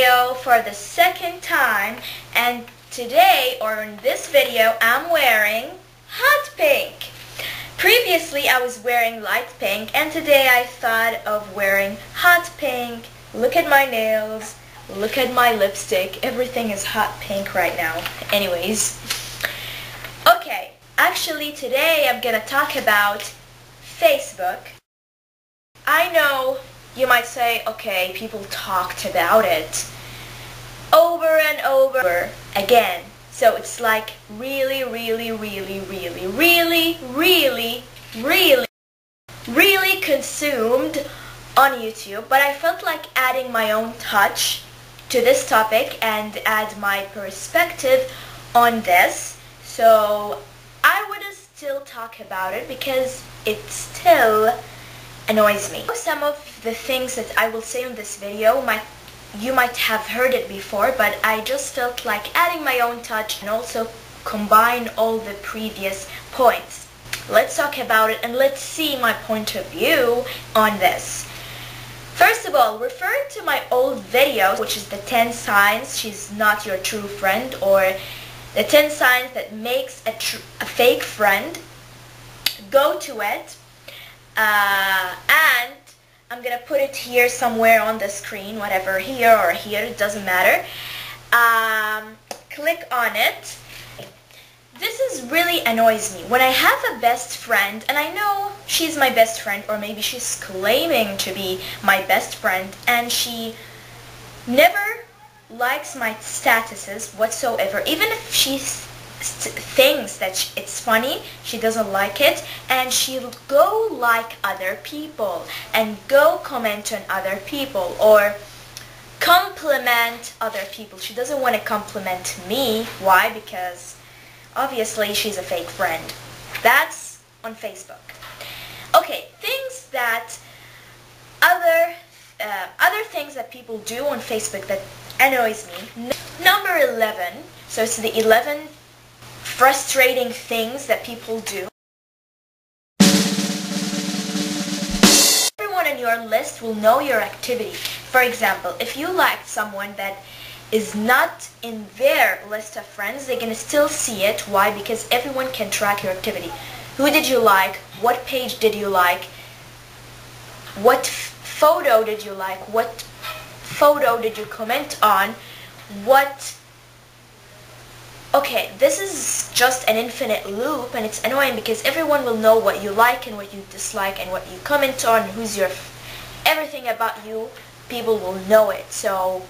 video for the second time, and today, or in this video, I'm wearing hot pink. Previously I was wearing light pink, and today I thought of wearing hot pink. Look at my nails, look at my lipstick, everything is hot pink right now. Anyways, okay, actually today I'm gonna talk about Facebook. I know you might say, okay, people talked about it over and over again, so it's like really consumed on YouTube, but I felt like adding my own touch to this topic and add my perspective on this, so I would still talk about it because it still annoys me. Some of the things that I will say in this video you might have heard it before, but I just felt like adding my own touch and also combine all the previous points. Let's talk about it and let's see my point of view on this. First of all, referring to my old video, which is the 10 signs she's not your true friend, or the 10 signs that makes a fake friend, go to it. And I'm gonna put it here somewhere on the screen, whatever, here or here, it doesn't matter. Click on it. This is really annoys me. When I have a best friend, and I know she's my best friend, or maybe she's claiming to be my best friend, and she never likes my statuses whatsoever, even if she's thinks that it's funny, she doesn't like it, and she'll go like other people and go comment on other people or compliment other people. She doesn't want to compliment me. Why? Because obviously she's a fake friend. That's on Facebook. Okay, things that other things that people do on Facebook that annoys me. Number 11. So it's the 11 frustrating things that people do. Everyone on your list will know your activity. For example, if you liked someone that is not in their list of friends, they're gonna still see it. Why? Because everyone can track your activity. Who did you like? What page did you like? What photo did you like? What photo did you comment on? What... Okay, this is just an infinite loop, and it's annoying because everyone will know what you like and what you dislike and what you comment on, who's your... everything about you, people will know it. So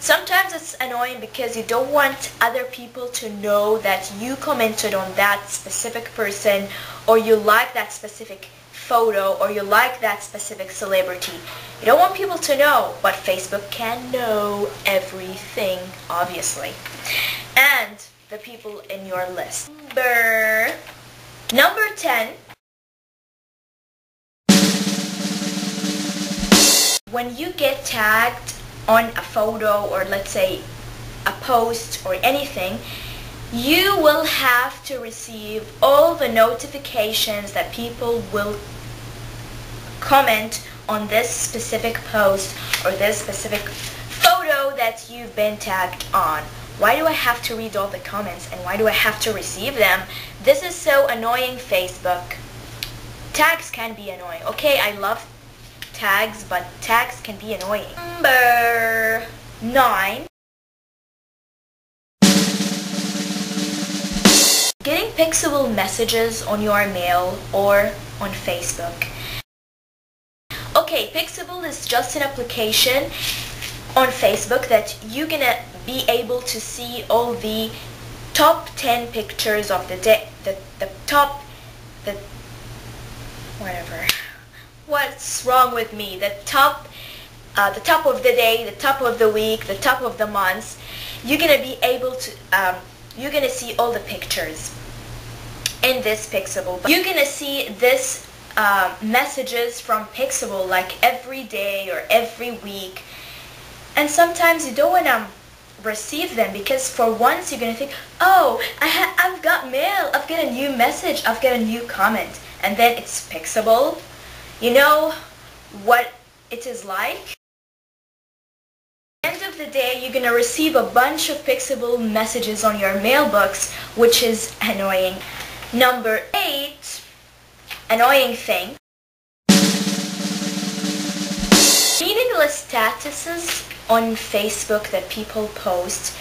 sometimes it's annoying because you don't want other people to know that you commented on that specific person, or you like that specific photo, or you like that specific celebrity. You don't want people to know, but Facebook can know everything, obviously. And the people in your list. Number 10. When you get tagged on a photo, or let's say a post or anything, you will have to receive all the notifications that people will comment on this specific post or this specific photo that you've been tagged on. Why do I have to read all the comments, and why do I have to receive them? This is so annoying, Facebook. Tags can be annoying. Okay, I love tags, but tags can be annoying. Number 9. Getting Pixable messages on your mail or on Facebook. Okay, Pixable is just an application on Facebook that you're gonna be able to see all the top 10 pictures of the day, the top of the day, the top of the week, the top of the month. You're gonna be able to, you're gonna see all the pictures in this Pixable. You're gonna see this messages from Pixable like every day or every week, and sometimes you don't wanna receive them because for once you're gonna think, oh, I've got mail, I've got a new message, I've got a new comment, and then it's Pixable. You know what it is like? of the day, you're going to receive a bunch of Pixable messages on your mailbox, which is annoying. Number 8, annoying thing. Meaningless statuses on Facebook that people post.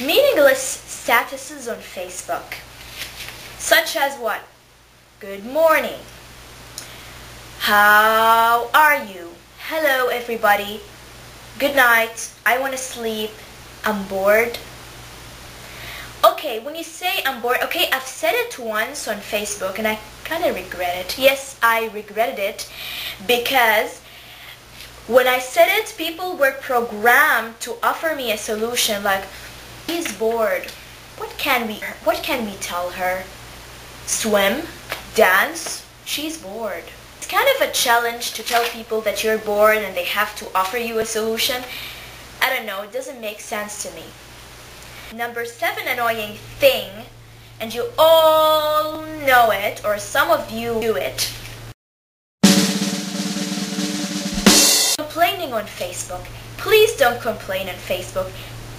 Meaningless statuses on Facebook, such as what? Good morning. How are you? Hello everybody. Good night. I want to sleep. I'm bored. Okay, when you say I'm bored, okay, I've said it once on Facebook and I kind of regret it. Yes, I regretted it because when I said it, people were programmed to offer me a solution like, she's bored. What can we tell her? Swim? Dance? She's bored. It's kind of a challenge to tell people that you're bored and they have to offer you a solution. I don't know, it doesn't make sense to me. Number 7 annoying thing, and you all know it, or some of you do it. Complaining on Facebook. Please don't complain on Facebook.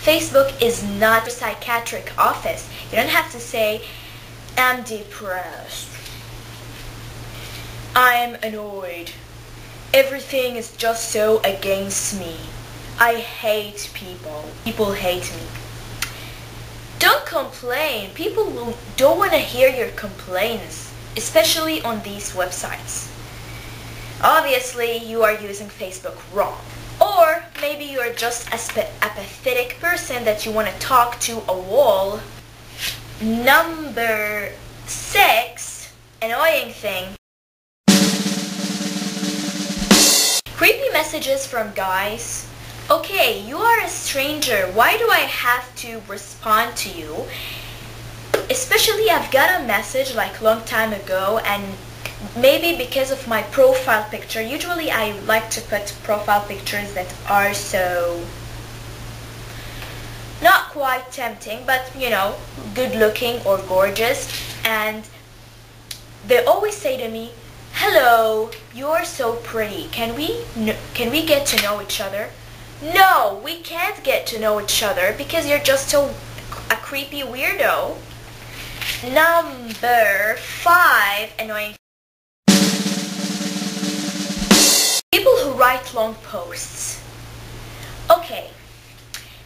Facebook is not a psychiatric office. You don't have to say, I'm depressed. I'm annoyed. Everything is just so against me. I hate people. People hate me. Don't complain. People don't want to hear your complaints, especially on these websites. Obviously, you are using Facebook wrong. Or maybe you're just an apathetic person that you want to talk to a wall. Number 6, annoying thing. Creepy messages from guys. Okay, you are a stranger. Why do I have to respond to you? Especially I've got a message like long time ago, and maybe because of my profile picture. Usually I like to put profile pictures that are so not quite tempting, but you know, good looking or gorgeous, and they always say to me, hello, you're so pretty, can we get to know each other? No, we can't get to know each other because you're just so a creepy weirdo. Number 5 annoying. People who write long posts. Okay,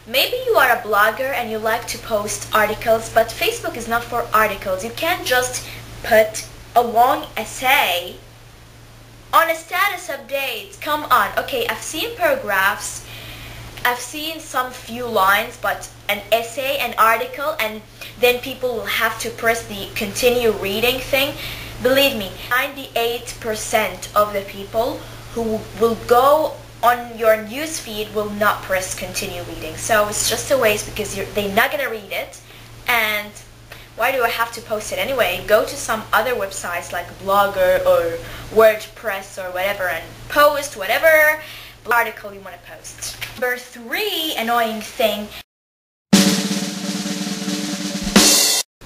maybe you are a blogger and you like to post articles, but Facebook is not for articles. You can't just put a long essay on a status update. Come on. Okay, I've seen paragraphs, I've seen some few lines, but an essay, an article, and then people will have to press the continue reading thing. Believe me, 98% of the people who will go on your newsfeed will not press continue reading. So it's just a waste because they're not going to read it. And why do I have to post it anyway? Go to some other websites like Blogger or WordPress or whatever and post whatever article you want to post. Number 3 annoying thing.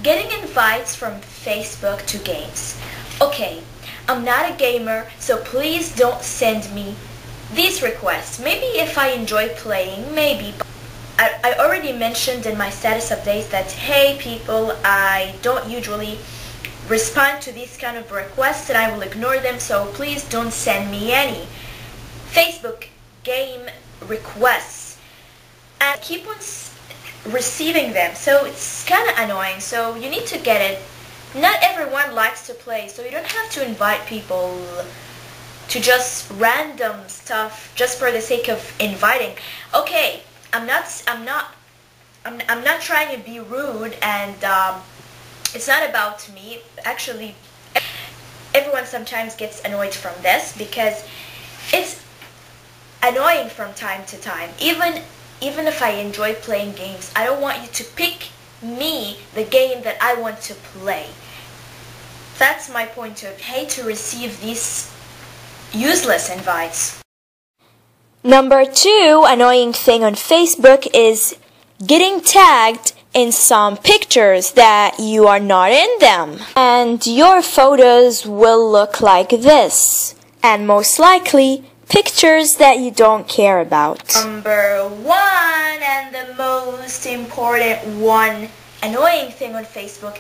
Getting invites from Facebook to games. Okay. I'm not a gamer, so please don't send me these requests. Maybe if I enjoy playing, maybe. I already mentioned in my status update that, hey people, I don't usually respond to these kind of requests and I will ignore them, so please don't send me any Facebook game requests. And I keep on receiving them, so it's kind of annoying, so you need to get it. Not everyone likes to play, so you don't have to invite people to just random stuff just for the sake of inviting. Okay, I'm not trying to be rude, and it's not about me. Actually, everyone sometimes gets annoyed from this because it's annoying from time to time. Even if I enjoy playing games, I don't want you to pick me the game that I want to play. That's my point of hate to receive these useless invites. Number 2 annoying thing on Facebook is getting tagged in some pictures that you are not in them. And your photos will look like this. And most likely Pictures that you don't care about. Number one, and the most important one, annoying thing on Facebook.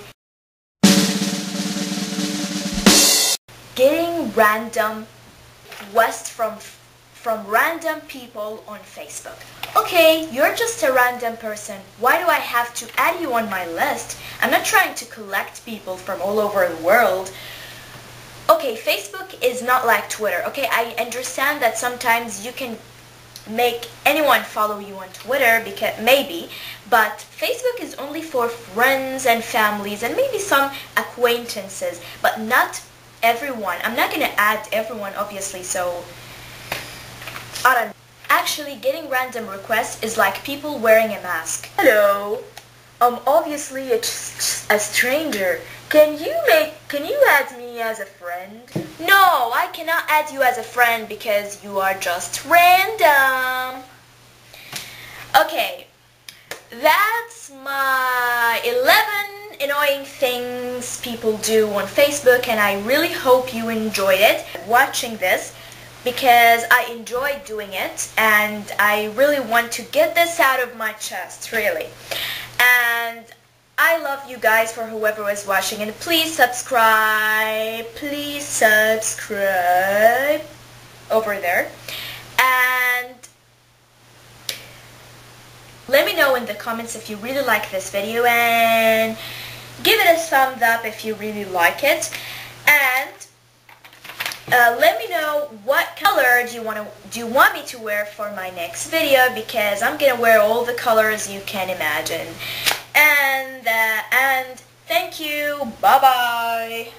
Getting random requests from random people on Facebook. Okay, you're just a random person. Why do I have to add you on my list? I'm not trying to collect people from all over the world. Okay, Facebook is not like Twitter. Okay, I understand that sometimes you can make anyone follow you on Twitter, because maybe, but Facebook is only for friends and families and maybe some acquaintances, but not everyone. I'm not going to add everyone, obviously, so I don't know. Actually, getting random requests is like people wearing a mask. Hello. Obviously it's a stranger. Can you add me as a friend? No, I cannot add you as a friend because you are just random. Okay, that's my 11 annoying things people do on Facebook, and I really hope you enjoyed it watching this, because I enjoy doing it and I really want to get this out of my chest, really. And I love you guys for whoever was watching, and please subscribe. Please subscribe over there. And let me know in the comments if you really like this video, and give it a thumbs up if you really like it. And let me know what color do you want me to wear for my next video, because I'm gonna wear all the colors you can imagine. And thank you. Bye bye.